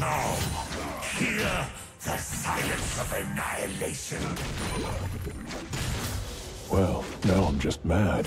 Now, hear the silence of annihilation. Well, now I'm just mad.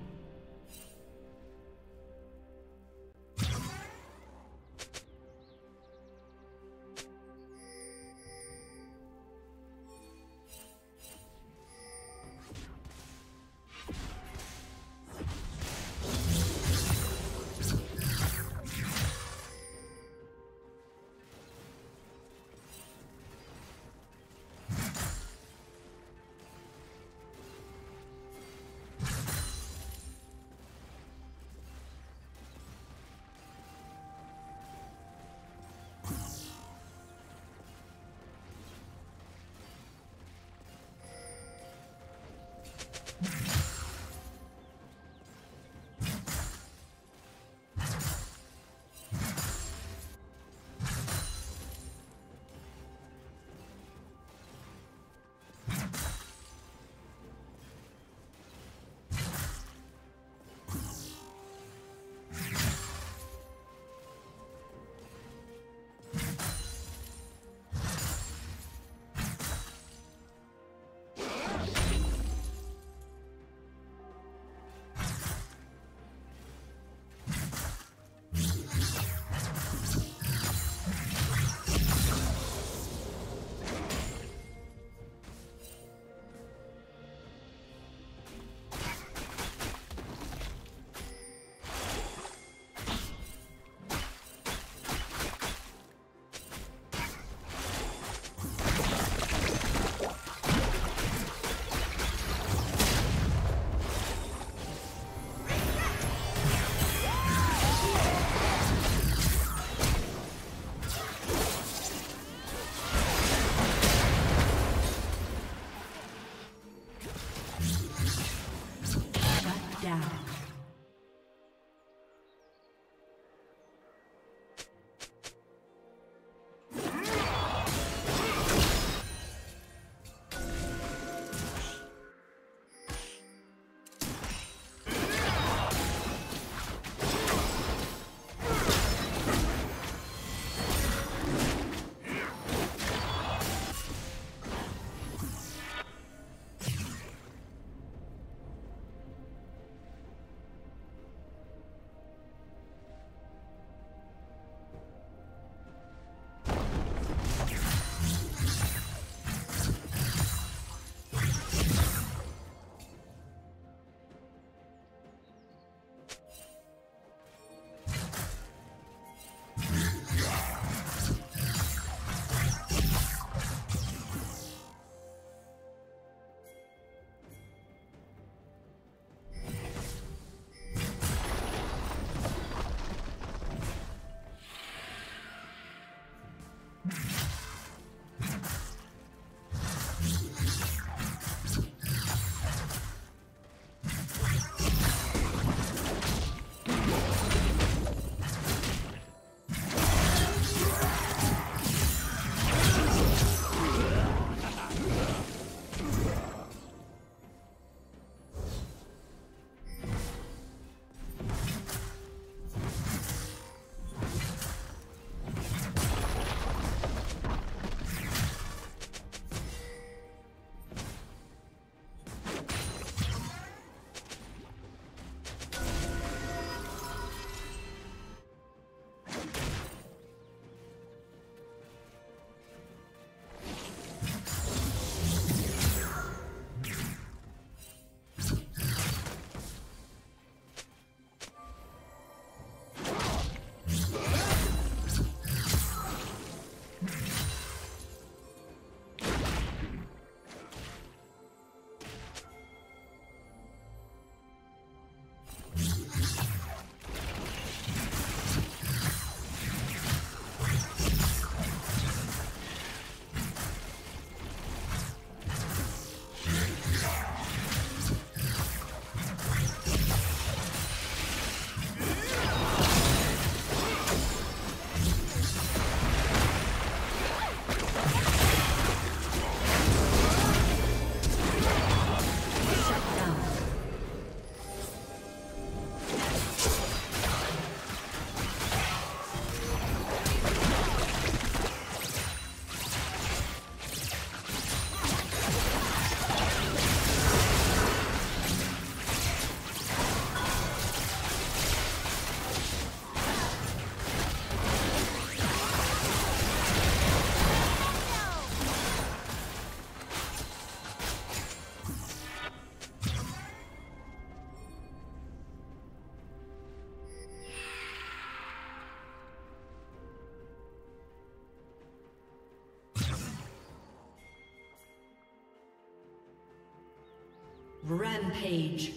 Rampage.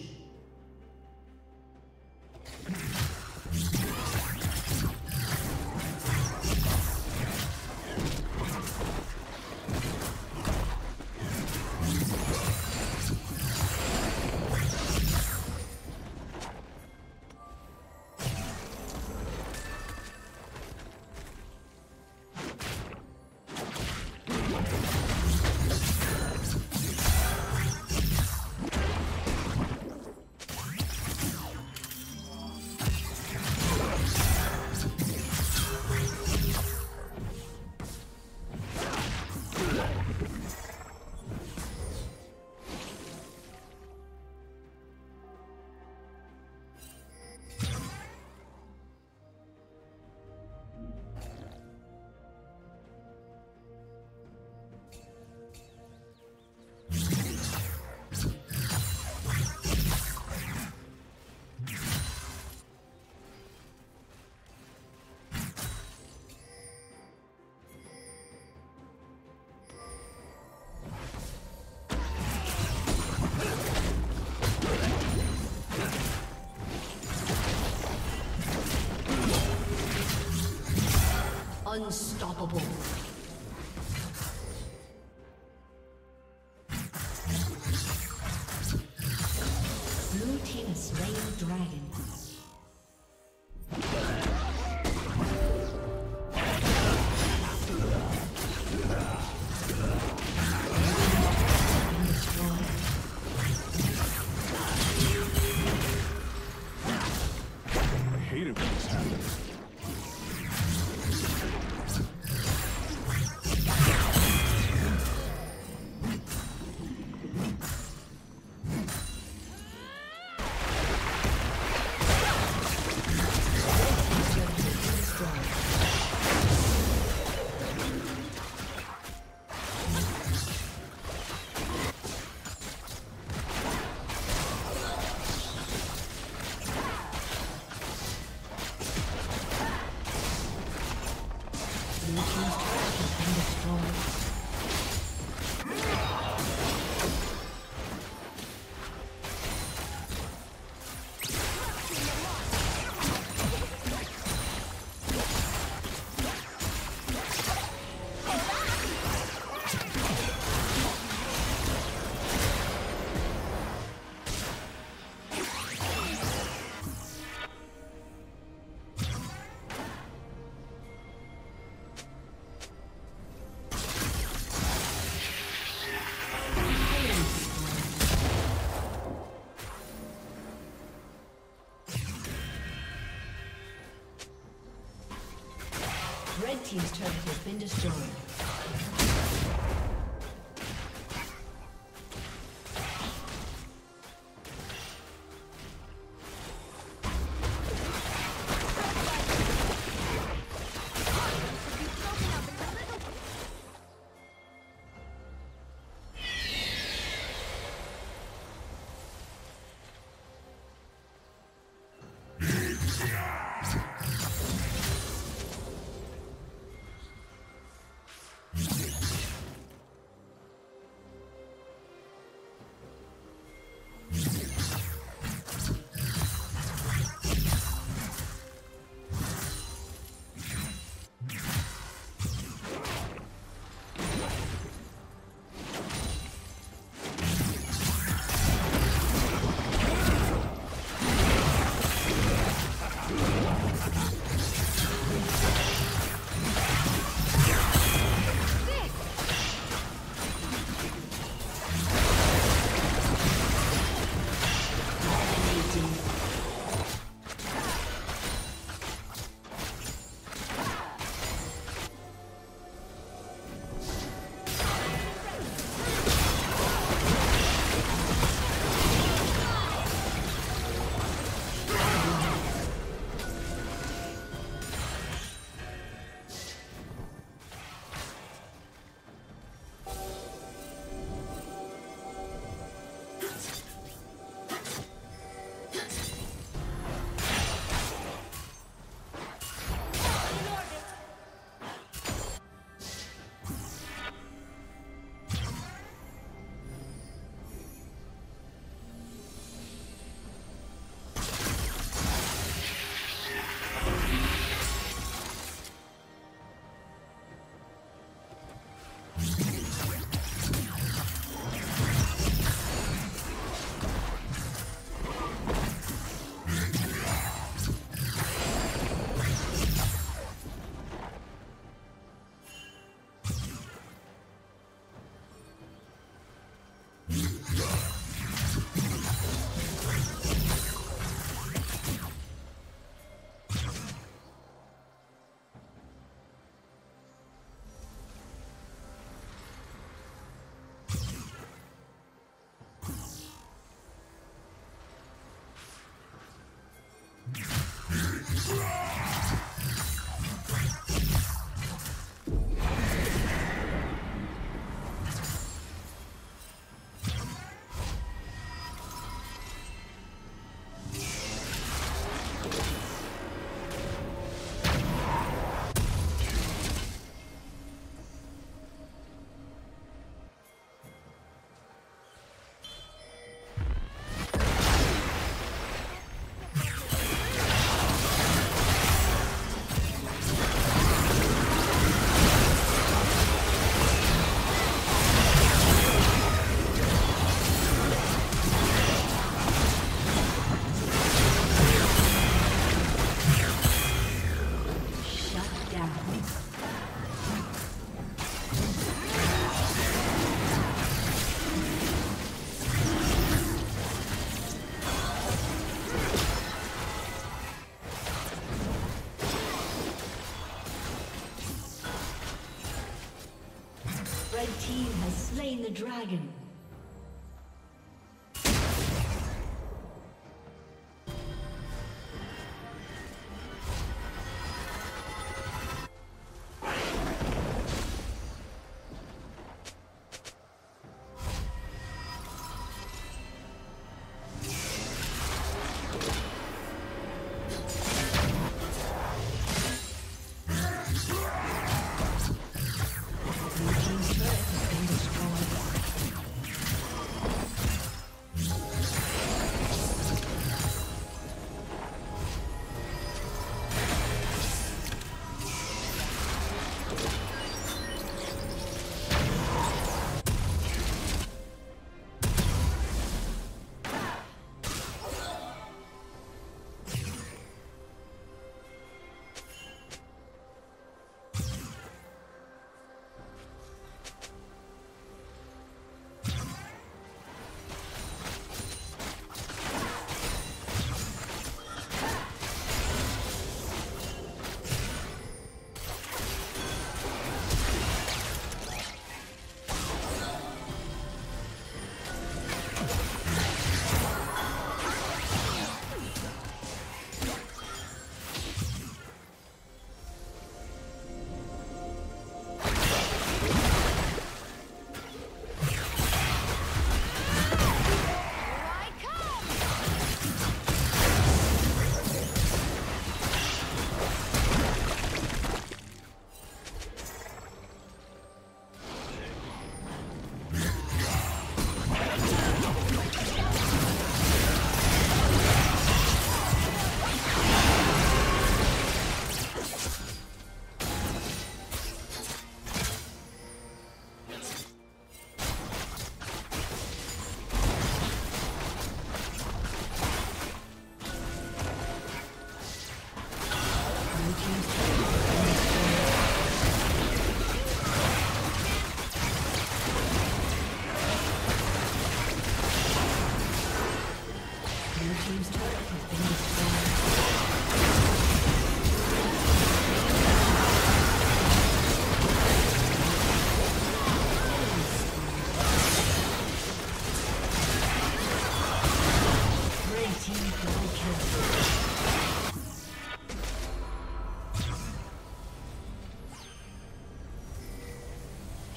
Unstoppable. Blue team has slain the dragon. Red team's turret has been destroyed. Red team has slain the dragon.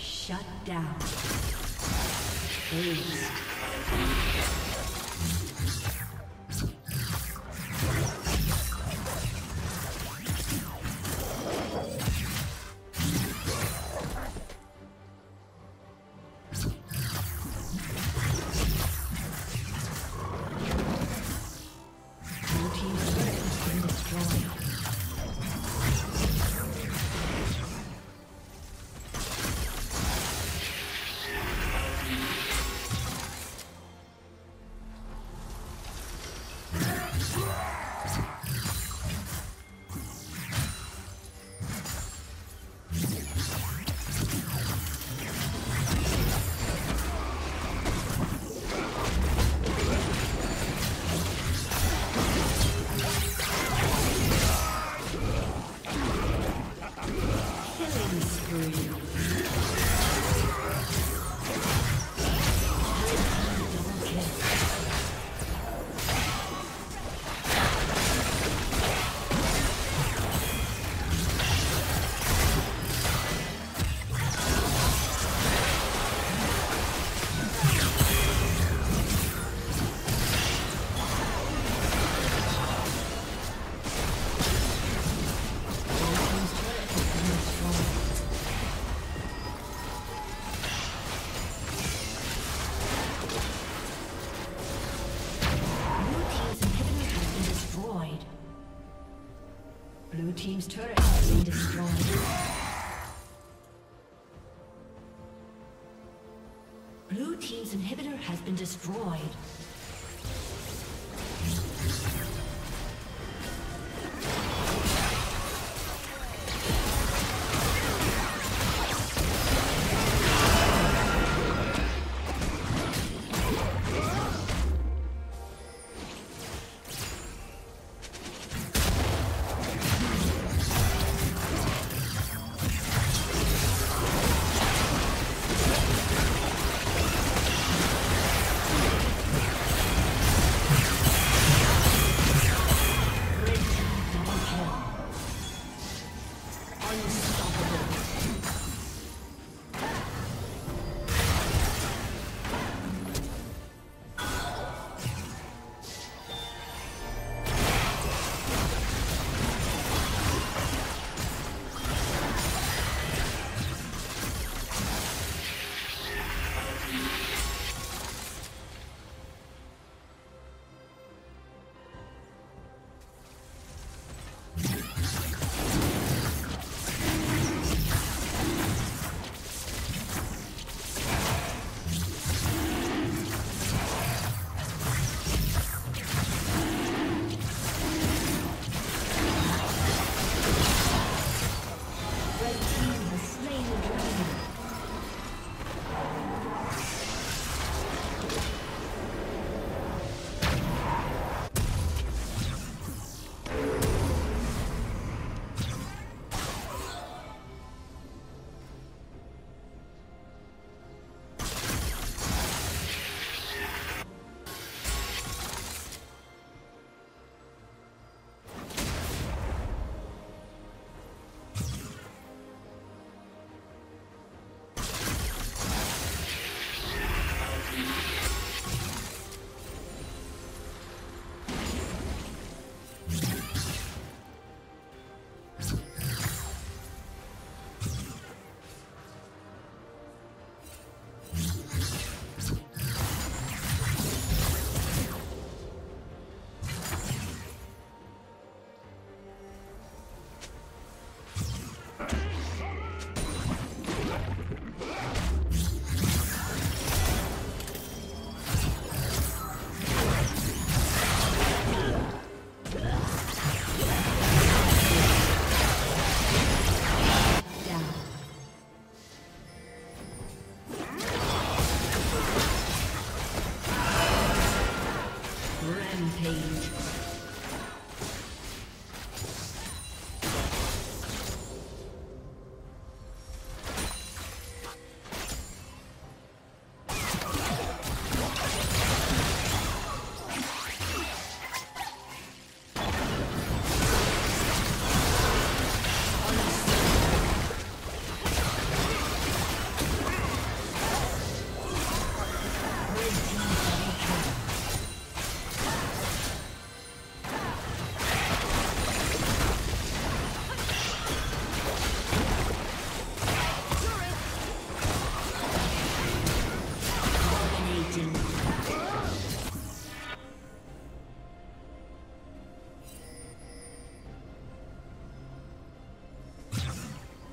Shut down. Please. Blue team's turret has been destroyed. Blue team's inhibitor has been destroyed.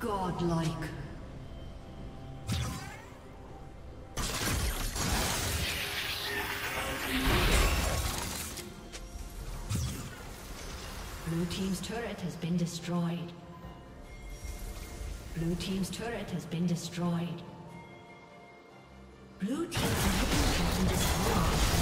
Godlike. Blue team's turret has been destroyed. Blue team's turret has been destroyed. Blue team's turret has been destroyed.